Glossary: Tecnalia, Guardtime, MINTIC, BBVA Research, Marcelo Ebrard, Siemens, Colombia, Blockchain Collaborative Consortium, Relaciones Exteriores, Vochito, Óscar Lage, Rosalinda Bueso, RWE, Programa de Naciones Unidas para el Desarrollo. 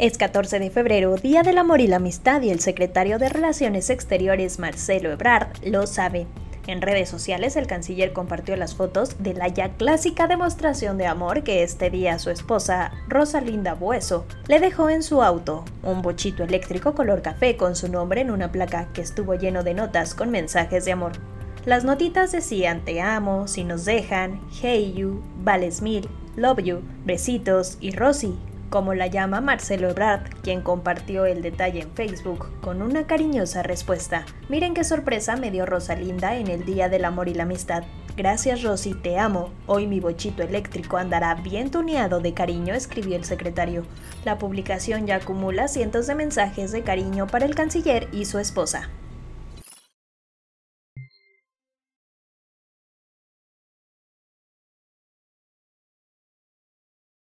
Es 14 de febrero, Día del Amor y la Amistad, y el secretario de Relaciones Exteriores, Marcelo Ebrard, lo sabe. En redes sociales, el canciller compartió las fotos de la ya clásica demostración de amor que este día su esposa, Rosalinda Bueso, le dejó en su auto, un bochito eléctrico color café con su nombre en una placa que estuvo lleno de notas con mensajes de amor. Las notitas decían: te amo, si nos dejan, hey you, vales mil, love you, besitos y Rosy, como la llama Marcelo Ebrard, quien compartió el detalle en Facebook con una cariñosa respuesta. Miren qué sorpresa me dio Rosalinda en el Día del Amor y la Amistad. Gracias Rosy, te amo. Hoy mi bochito eléctrico andará bien tuneado de cariño, escribió el secretario. La publicación ya acumula cientos de mensajes de cariño para el canciller y su esposa.